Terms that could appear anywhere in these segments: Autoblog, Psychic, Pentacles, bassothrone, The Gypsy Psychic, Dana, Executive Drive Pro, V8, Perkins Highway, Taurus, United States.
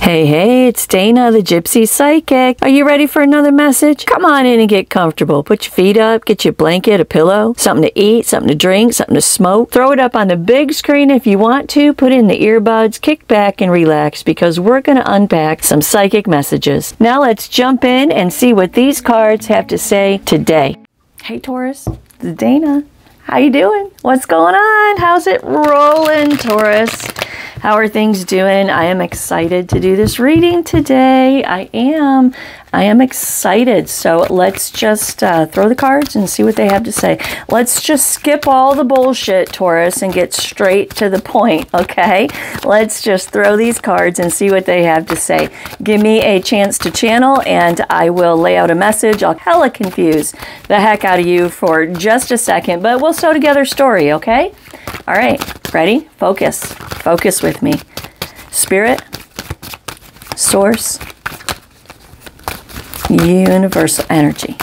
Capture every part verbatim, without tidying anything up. Hey, hey, it's Dana, the Gypsy Psychic. Are you ready for another message? Come on in and get comfortable. Put your feet up, get your blanket, a pillow, something to eat, something to drink, something to smoke. Throw it up on the big screen if you want to. Put in the earbuds, kick back and relax because we're going to unpack some psychic messages. Now let's jump in and see what these cards have to say today. Hey, Taurus, this is Dana. How you doing? What's going on? How's it rolling, Taurus? How are things doing? I am excited to do this reading today. I am. I am excited. So let's just uh, throw the cards and see what they have to say. Let's just skip all the bullshit, Taurus, and get straight to the point, okay? Let's just throw these cards and see what they have to say. Give me a chance to channel and I will lay out a message. I'll hella confuse the heck out of you for just a second, but we'll sew together a story, okay? All right, ready? Focus. Focus with me. Spirit, Source, Universal Energy,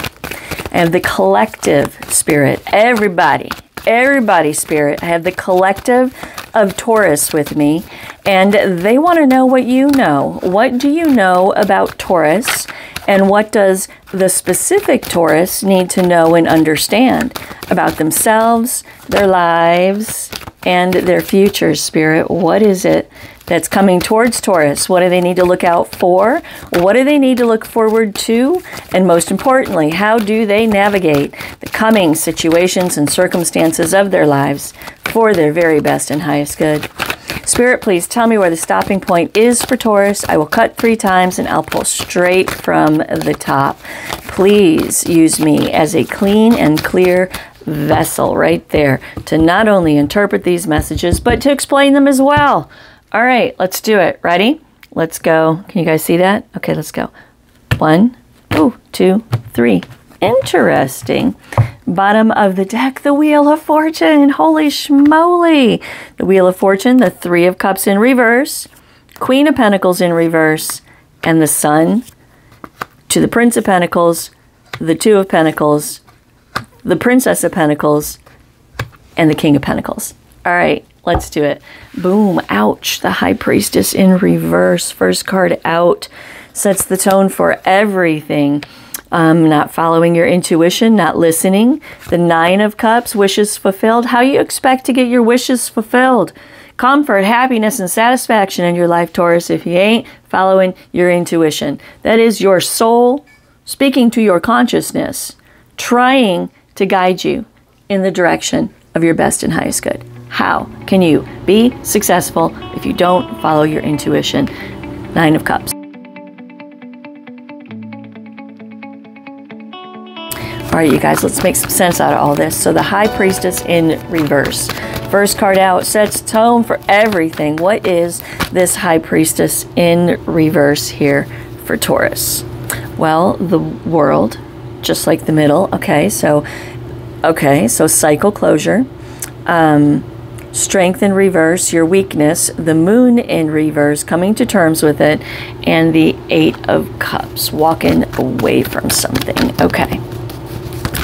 and the collective spirit, everybody, everybody spirit. I have the collective of Taurus with me, and they want to know what you know. What do you know about Taurus, and what does the specific Taurus need to know and understand about themselves, their lives, and their future, Spirit? What is it that's coming towards Taurus? What do they need to look out for? What do they need to look forward to? And most importantly, how do they navigate the coming situations and circumstances of their lives for their very best and highest good? Spirit, please tell me where the stopping point is for Taurus. I will cut three times and I'll pull straight from the top. Please use me as a clean and clear vessel right there to not only interpret these messages, but to explain them as well. All right, let's do it. Ready? Let's go. Can you guys see that? Okay, let's go. One, oh, two, three. Interesting. Bottom of the deck, the Wheel of Fortune. Holy schmoly. The Wheel of Fortune, the Three of Cups in reverse, Queen of Pentacles in reverse, and the Sun to the Prince of Pentacles, the Two of Pentacles, the Princess of Pentacles, and the King of Pentacles. All right, let's do it. Boom, ouch. The High Priestess in reverse. First card out. Sets the tone for everything. Um, not following your intuition, not listening. The Nine of Cups, wishes fulfilled. How you expect to get your wishes fulfilled? Comfort, happiness, and satisfaction in your life, Taurus, if you ain't following your intuition. That is your soul speaking to your consciousness, trying to guide you in the direction of your best and highest good. How can you be successful if you don't follow your intuition? Nine of Cups. All right, you guys, let's make some sense out of all this. So the High Priestess in reverse. First card out sets tone for everything. What is this High Priestess in reverse here for Taurus? Well, the World, just like the middle. Okay, so, okay, so cycle closure. Um, strength in reverse, your weakness, the Moon in reverse, coming to terms with it, and the Eight of Cups, walking away from something. Okay.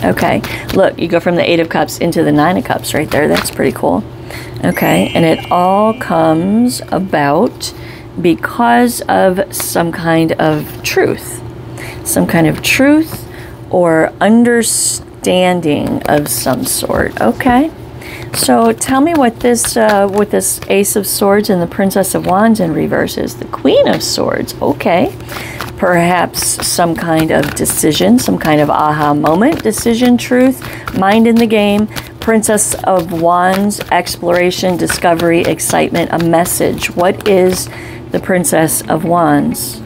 Okay, look, you go from the Eight of Cups into the Nine of Cups right there. That's pretty cool. Okay, and it all comes about because of some kind of truth, some kind of truth or understanding of some sort. Okay, so tell me what this, uh, what this Ace of Swords and the Princess of Wands in reverse is. The Queen of Swords. Okay. Perhaps some kind of decision, some kind of aha moment, decision, truth, mind in the game, Princess of Wands, exploration, discovery, excitement, a message. What is the Princess of Wands?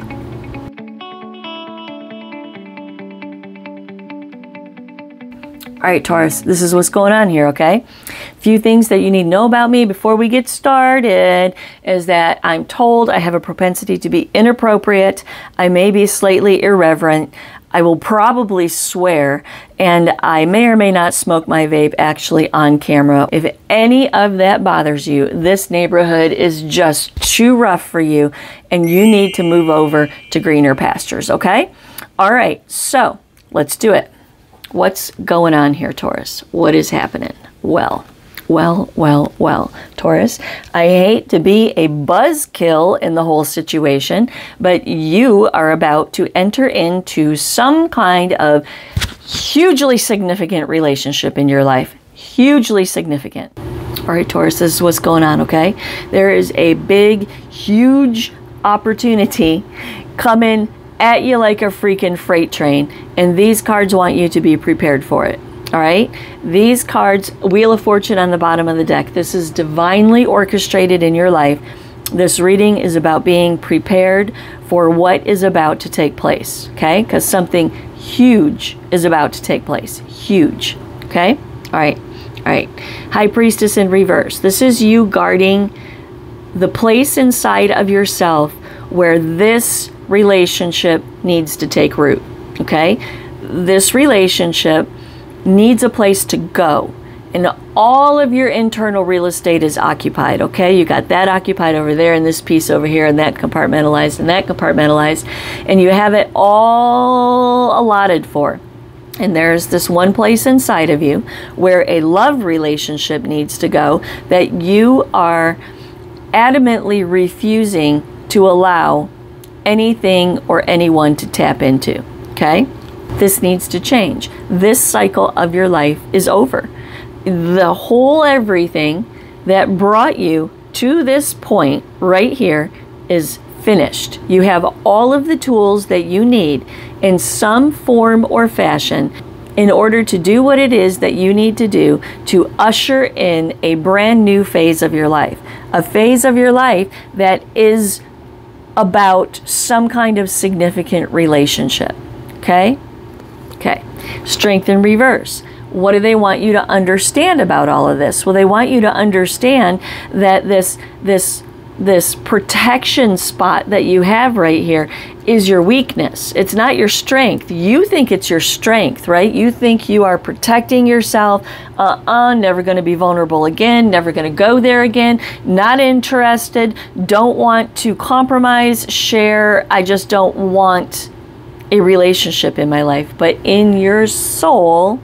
All right, Taurus, this is what's going on here, okay? A few things that you need to know about me before we get started is that I'm told I have a propensity to be inappropriate. I may be slightly irreverent. I will probably swear, and I may or may not smoke my vape actually on camera. If any of that bothers you, this neighborhood is just too rough for you, and you need to move over to greener pastures, okay? All right, so let's do it. What's going on here, Taurus? What is happening? Well, Well, well, well, Taurus, I hate to be a buzzkill in the whole situation, but you are about to enter into some kind of hugely significant relationship in your life. Hugely significant. All right, Taurus, this is what's going on, okay? There is a big, huge opportunity coming at you like a freaking freight train, and these cards want you to be prepared for it. All right, these cards, Wheel of Fortune on the bottom of the deck. This is divinely orchestrated in your life. This reading is about being prepared for what is about to take place, okay? Because something huge is about to take place. Huge, okay? All right, all right. High Priestess in reverse. This is you guarding the place inside of yourself where this relationship needs to take root, okay? This relationship needs a place to go, and all of your internal real estate is occupied, okay? You got that occupied over there, and this piece over here, and that compartmentalized, and that compartmentalized, and you have it all allotted for. And there's this one place inside of you where a love relationship needs to go that you are adamantly refusing to allow anything or anyone to tap into, okay? This needs to change. This cycle of your life is over. The whole everything that brought you to this point right here is finished. You have all of the tools that you need in some form or fashion in order to do what it is that you need to do to usher in a brand new phase of your life. A phase of your life that is about some kind of significant relationship, okay? Okay, Strength in reverse. What do they want you to understand about all of this? Well, they want you to understand that this, this, this protection spot that you have right here is your weakness. It's not your strength. You think it's your strength, right? You think you are protecting yourself. Uh-uh, never going to be vulnerable again. Never going to go there again. Not interested. Don't want to compromise, share. I just don't want a relationship in my life. But in your soul,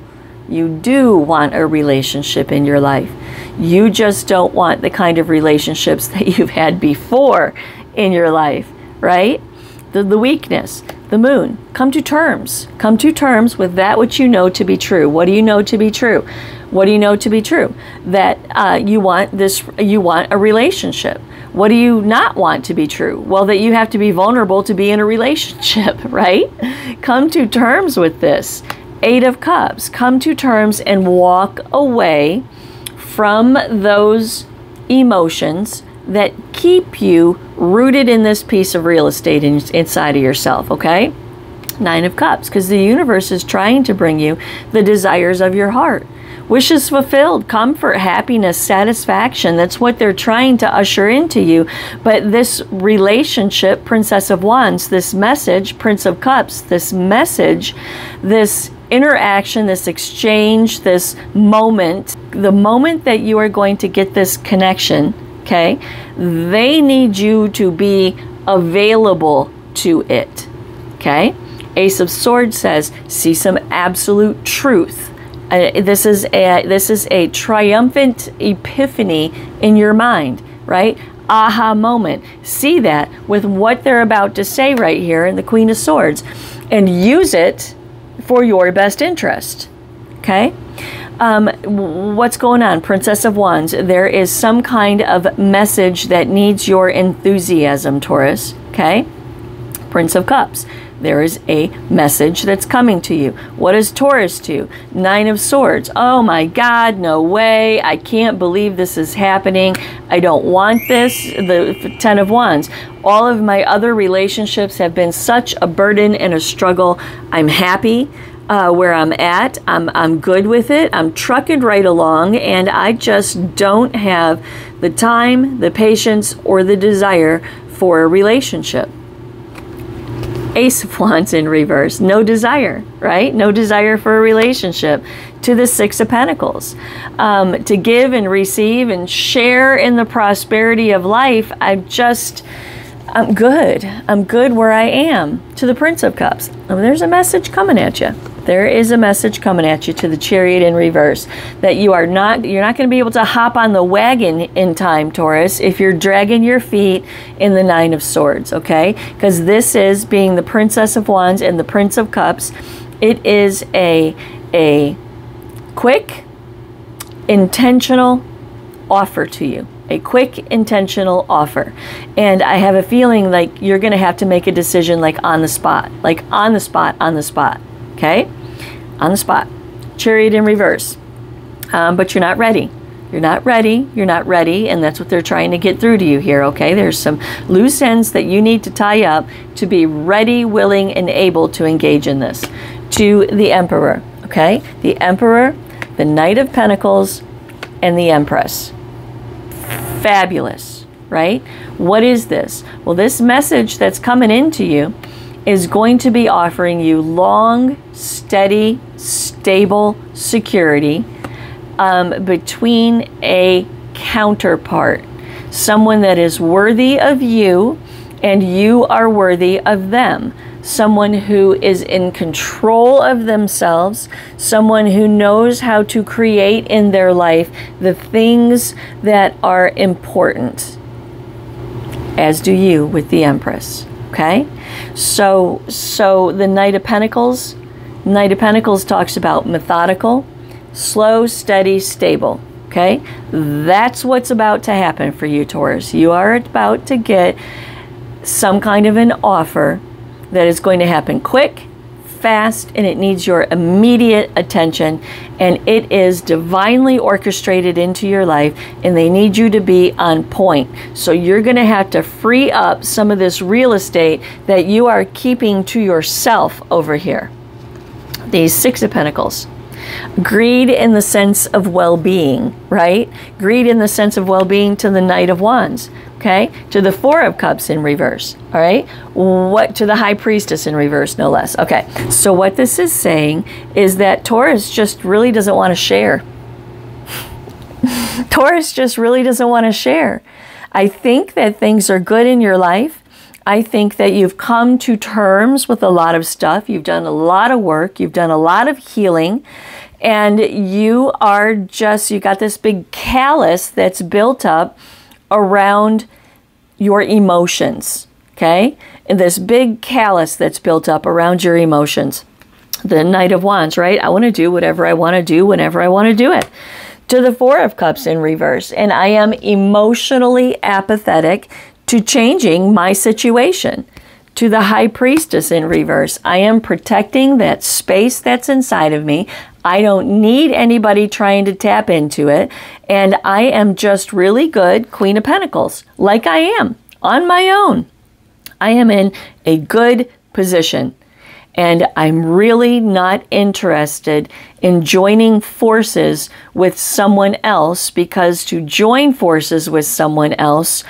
you do want a relationship in your life. You just don't want the kind of relationships that you've had before in your life, right? The, the weakness, the moon. Come to terms. Come to terms with that which you know to be true. What do you know to be true? What do you know to be true? That uh, you want this, you want a relationship. What do you not want to be true? Well, that you have to be vulnerable to be in a relationship, right? Come to terms with this. Eight of Cups. Come to terms and walk away from those emotions that keep you rooted in this piece of real estate in, inside of yourself, okay? Nine of Cups, because the universe is trying to bring you the desires of your heart. Wishes fulfilled, comfort, happiness, satisfaction. That's what they're trying to usher into you. But this relationship, Princess of Wands, this message, Prince of Cups, this message, this interaction, this exchange, this moment, the moment that you are going to get this connection, okay, they need you to be available to it, okay? Ace of Swords says, see some absolute truth. Uh, this is a this is a triumphant epiphany in your mind, right? Aha moment. See that with what they're about to say right here in the Queen of Swords, and use it for your best interest, okay? Um, what's going on, Princess of Wands? There is some kind of message that needs your enthusiasm, Taurus, okay? Prince of Cups. There is a message that's coming to you. What is Taurus to? Nine of Swords. Oh my God, no way. I can't believe this is happening. I don't want this. The Ten of Wands. All of my other relationships have been such a burden and a struggle. I'm happy uh, where I'm at. I'm, I'm good with it. I'm trucking right along, and I just don't have the time, the patience, or the desire for a relationship. Ace of Wands in reverse. No desire, right? No desire for a relationship. To the Six of Pentacles. Um, to give and receive and share in the prosperity of life. I'm just, I'm good. I'm good where I am. To the Prince of Cups. I mean, there's a message coming at you. there is a message coming at you to the Chariot in reverse that you are not, you're not going to be able to hop on the wagon in time, Taurus, if you're dragging your feet in the Nine of Swords, okay? Because this is being the Princess of Wands and the Prince of Cups. It is a, a quick, intentional offer to you. A quick, intentional offer. And I have a feeling like you're going to have to make a decision like on the spot, like on the spot, on the spot. Okay, on the spot, Chariot in reverse, um, but you're not ready. You're not ready. You're not ready. And that's what they're trying to get through to you here. Okay, there's some loose ends that you need to tie up to be ready, willing, and able to engage in this. To the Emperor. Okay, the Emperor, the Knight of Pentacles, and the Empress. Fabulous, right? What is this? Well, this message that's coming into you is going to be offering you long, steady, stable security um, between a counterpart, someone that is worthy of you and you are worthy of them, someone who is in control of themselves, someone who knows how to create in their life the things that are important, as do you with the Empress. Okay, so so the Knight of Pentacles, Knight of Pentacles talks about methodical, slow, steady, stable. Okay, that's what's about to happen for you, Taurus. You are about to get some kind of an offer that is going to happen quick, fast, and it needs your immediate attention. And it is divinely orchestrated into your life, and they need you to be on point. So you're going to have to free up some of this real estate that you are keeping to yourself over here. The Six of Pentacles. Greed in the sense of well-being, right? Greed in the sense of well-being to the Knight of Wands, okay? To the Four of Cups in reverse, all right? What to the High Priestess in reverse, no less. Okay, so what this is saying is that Taurus just really doesn't want to share. Taurus just really doesn't want to share. I think that things are good in your life. I think that you've come to terms with a lot of stuff. You've done a lot of work. You've done a lot of healing. And you are just, you got this big callus that's built up around your emotions. Okay? And this big callus that's built up around your emotions. The Knight of Wands, right? I want to do whatever I want to do whenever I want to do it. To the Four of Cups in reverse. And I am emotionally apathetic to changing my situation. To the High Priestess in reverse. I am protecting that space that's inside of me. I don't need anybody trying to tap into it. And I am just really good Queen of Pentacles, like I am, on my own. I am in a good position. And I'm really not interested in joining forces with someone else, because to join forces with someone else,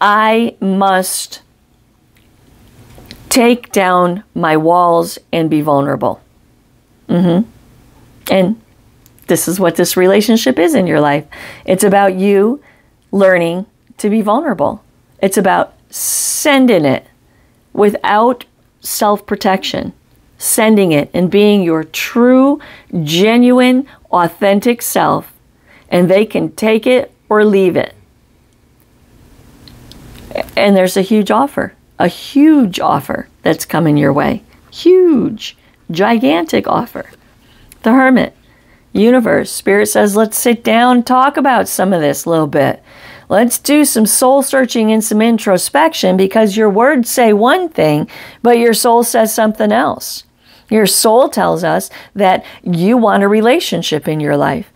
I must take down my walls and be vulnerable. Mm-hmm. And this is what this relationship is in your life. It's about you learning to be vulnerable. It's about sending it without self-protection, sending it and being your true, genuine, authentic self, and they can take it or leave it. And there's a huge offer, a huge offer that's coming your way. Huge, gigantic offer. The Hermit, universe, spirit says, let's sit down and talk about some of this a little bit. Let's do some soul searching and some introspection, because your words say one thing, but your soul says something else. Your soul tells us that you want a relationship in your life.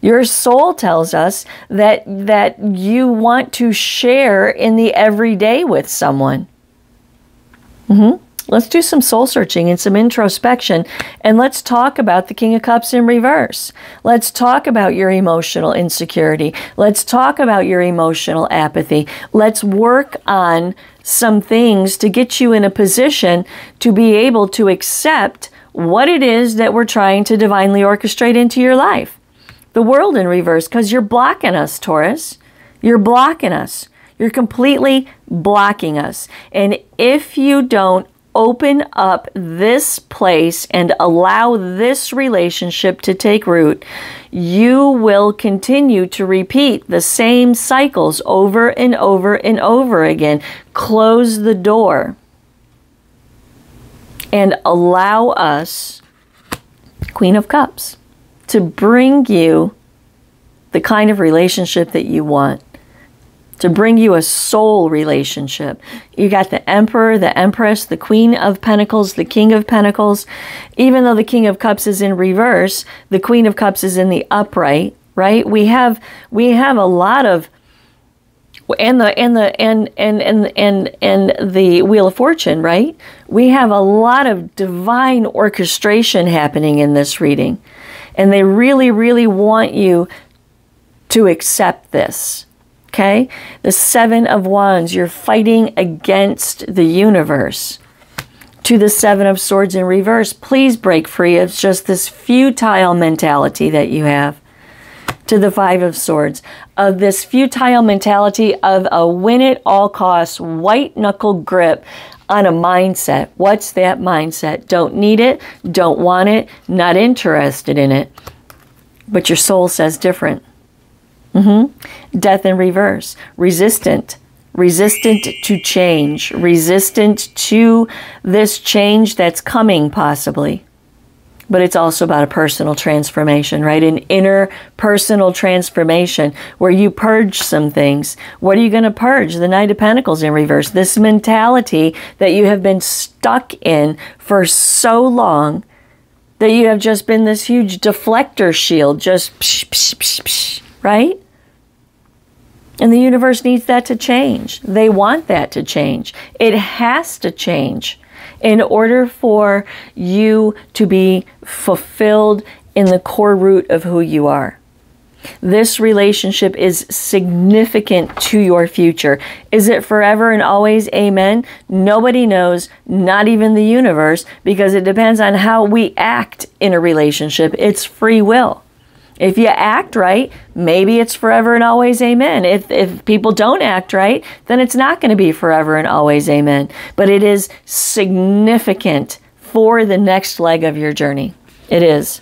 Your soul tells us that, that you want to share in the everyday with someone. Mm-hmm. Let's do some soul searching and some introspection. And let's talk about the King of Cups in reverse. Let's talk about your emotional insecurity. Let's talk about your emotional apathy. Let's work on some things to get you in a position to be able to accept what it is that we're trying to divinely orchestrate into your life. The World in reverse, because you're blocking us, Taurus. You're blocking us. You're completely blocking us. And if you don't open up this place and allow this relationship to take root, you will continue to repeat the same cycles over and over and over again. Close the door and allow us, Queen of Cups, to bring you the kind of relationship that you want, to bring you a soul relationship. You got the Emperor, the Empress, the Queen of Pentacles, the King of Pentacles. Even though the King of Cups is in reverse, the Queen of Cups is in the upright, right? We have we have a lot of, and the and the and and and and and the Wheel of Fortune, right? We have a lot of divine orchestration happening in this reading. And they really, really want you to accept this. Okay, the Seven of Wands, you're fighting against the universe. To the Seven of Swords in reverse, please break free. It's just this futile mentality that you have. To the Five of Swords, of this futile mentality of a win at all costs, white knuckle grip on a mindset. What's that mindset? Don't need it, don't want it, not interested in it. But your soul says different. Mm-hmm. Death in reverse, resistant, resistant to change, resistant to this change that's coming possibly. But it's also about a personal transformation, right? An inner personal transformation where you purge some things. What are you going to purge? The Knight of Pentacles in reverse, this mentality that you have been stuck in for so long that you have just been this huge deflector shield, just psh, psh, psh, psh. Right? And the universe needs that to change. They want that to change. It has to change in order for you to be fulfilled in the core root of who you are. This relationship is significant to your future. Is it forever and always? Amen. Nobody knows, not even the universe, because it depends on how we act in a relationship. It's free will. If you act right, maybe it's forever and always amen. If, if people don't act right, then it's not going to be forever and always amen. But it is significant for the next leg of your journey. It is.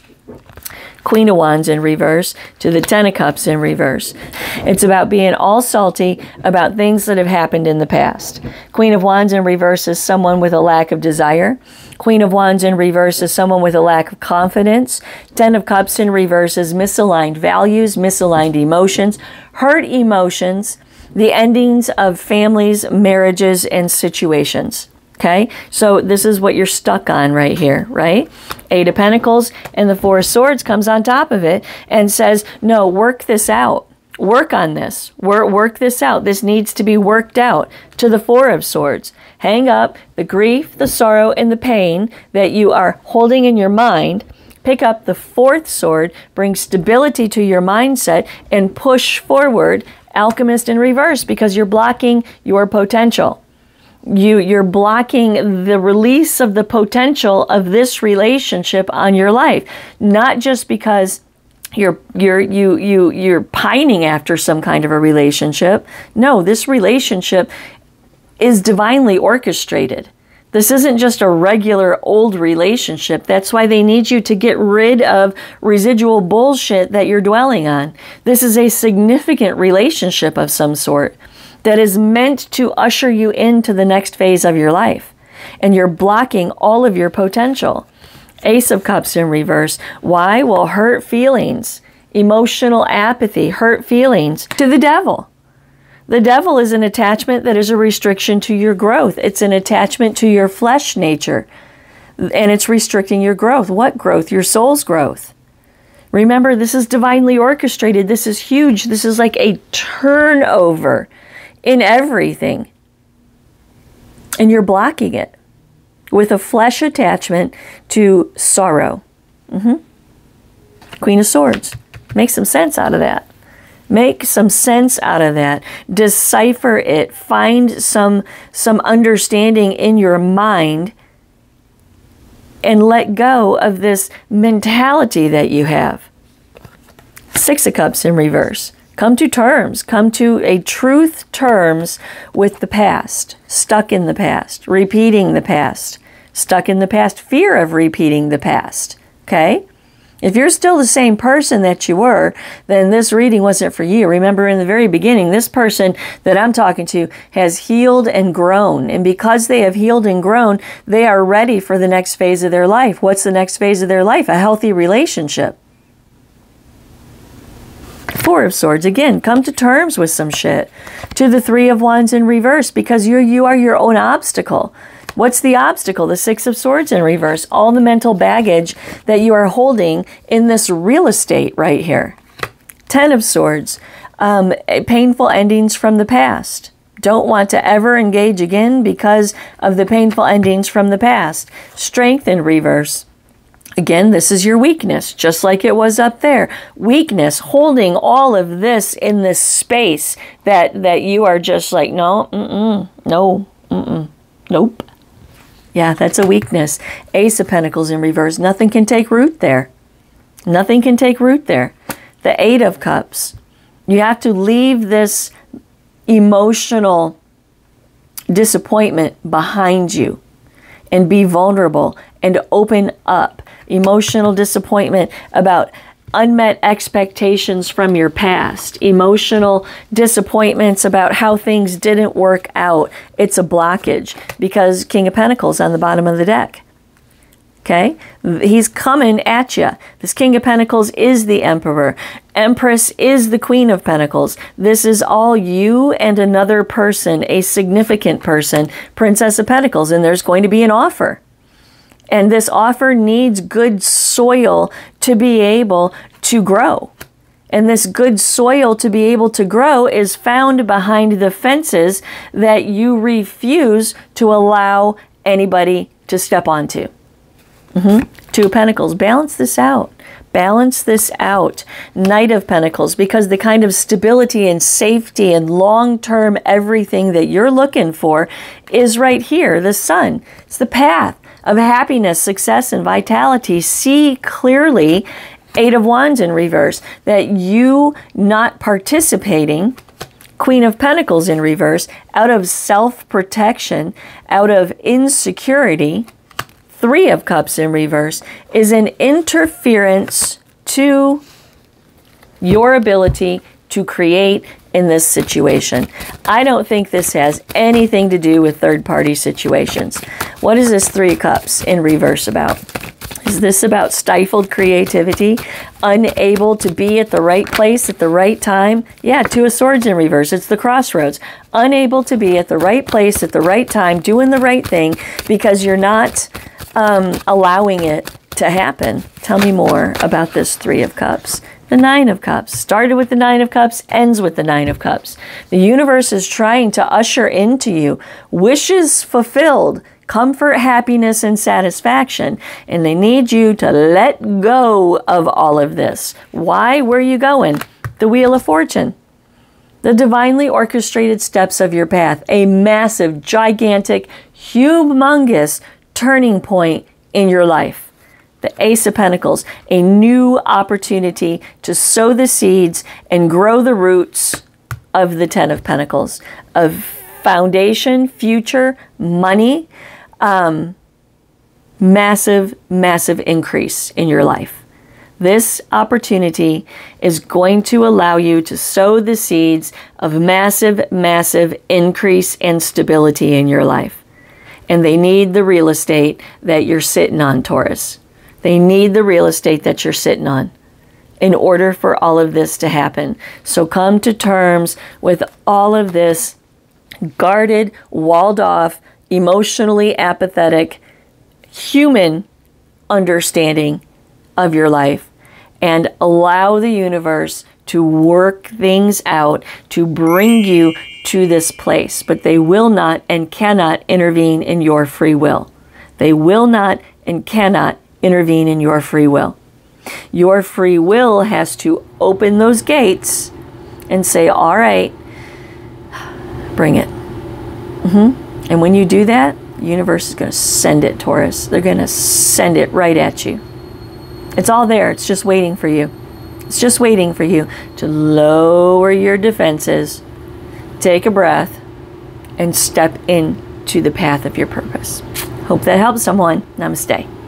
Queen of Wands in reverse to the Ten of Cups in reverse. It's about being all salty about things that have happened in the past. Queen of Wands in reverse is someone with a lack of desire. Queen of Wands in reverse is someone with a lack of confidence. Ten of Cups in reverse is misaligned values, misaligned emotions, hurt emotions, the endings of families, marriages, and situations. Okay, so this is what you're stuck on right here, right? Eight of Pentacles and the Four of Swords comes on top of it and says, no, work this out. Work on this. Work, work this out. This needs to be worked out. To the Four of Swords, hang up the grief, the sorrow, and the pain that you are holding in your mind. Pick up the Fourth Sword, bring stability to your mindset, and push forward, Alchemist in reverse, because you're blocking your potential. You, you're blocking the release of the potential of this relationship on your life, not just because You're, you're, you, you, you're pining after some kind of a relationship. No, this relationship is divinely orchestrated. This isn't just a regular old relationship. That's why they need you to get rid of residual bullshit that you're dwelling on. This is a significant relationship of some sort that is meant to usher you into the next phase of your life. And you're blocking all of your potential. Ace of Cups in reverse. Why? Well, hurt feelings, emotional apathy, hurt feelings to the devil. The devil is an attachment that is a restriction to your growth. It's an attachment to your flesh nature, and it's restricting your growth. What growth? Your soul's growth. Remember, this is divinely orchestrated. This is huge. This is like a turnover in everything, and you're blocking it with a flesh attachment to sorrow. Mm-hmm. Queen of Swords. Make some sense out of that. Make some sense out of that. Decipher it. Find some, some understanding in your mind and let go of this mentality that you have. Six of Cups in reverse. Come to terms. Come to a truth terms with the past. Stuck in the past. Repeating the past. Stuck in the past. Fear of repeating the past. Okay? If you're still the same person that you were, then this reading wasn't for you. Remember, in the very beginning, this person that I'm talking to has healed and grown. And because they have healed and grown, they are ready for the next phase of their life. What's the next phase of their life? A healthy relationship. Four of Swords. Again, come to terms with some shit. To the Three of Wands in reverse, because you you are your own obstacle. What's the obstacle? The Six of Swords in reverse. All the mental baggage that you are holding in this real estate right here. Ten of Swords. Um, painful endings from the past. Don't want to ever engage again because of the painful endings from the past. Strength in reverse. Again, this is your weakness, just like it was up there. Weakness, holding all of this in this space that, that you are just like, no, mm-mm, no, mm-mm, nope. Yeah, that's a weakness. Ace of Pentacles in reverse. Nothing can take root there. Nothing can take root there. The Eight of Cups. You have to leave this emotional disappointment behind you and be vulnerable and open up. Emotional disappointment about unmet expectations from your past. Emotional disappointments about how things didn't work out. It's a blockage because King of Pentacles on the bottom of the deck. Okay? He's coming at you. This King of Pentacles is the Emperor. Empress is the Queen of Pentacles. This is all you and another person, a significant person, Princess of Pentacles, and there's going to be an offer. And this offer needs good soil to be able to grow. And this good soil to be able to grow is found behind the fences that you refuse to allow anybody to step onto. Mm-hmm. Two of Pentacles. Balance this out. Balance this out. Knight of Pentacles, because the kind of stability and safety and long-term everything that you're looking for is right here, the sun. It's the path of happiness, success, and vitality. See clearly, Eight of Wands in reverse, that you not participating, Queen of Pentacles in reverse, out of self-protection, out of insecurity, Three of Cups in reverse, is an interference to your ability to create in this situation. I don't think this has anything to do with third-party situations. What is this Three of Cups in reverse about? Is this about stifled creativity? Unable to be at the right place at the right time? Yeah, Two of Swords in reverse. It's the crossroads. Unable to be at the right place at the right time, doing the right thing, because you're not um, allowing it to happen. Tell me more about this Three of Cups. The Nine of Cups. Started with the Nine of Cups, ends with the Nine of Cups. The universe is trying to usher into you wishes fulfilled, comfort, happiness, and satisfaction. And they need you to let go of all of this. Why? Where are you going? The Wheel of Fortune. The divinely orchestrated steps of your path. A massive, gigantic, humongous turning point in your life. The Ace of Pentacles, a new opportunity to sow the seeds and grow the roots of the Ten of Pentacles, of foundation, future, money, um, massive, massive increase in your life. This opportunity is going to allow you to sow the seeds of massive, massive increase and stability in your life. And they need the real estate that you're sitting on, Taurus. They need the real estate that you're sitting on in order for all of this to happen. So come to terms with all of this guarded, walled off, emotionally apathetic, human understanding of your life, and allow the universe to work things out, to bring you to this place. But they will not and cannot intervene in your free will. They will not and cannot intervene in your free will. Your free will has to open those gates and say, all right, bring it. Mm-hmm. And when you do that, the universe is going to send it, Taurus. They're going to send it right at you. It's all there. It's just waiting for you. It's just waiting for you to lower your defenses, take a breath, and step into the path of your purpose. Hope that helps someone. Namaste.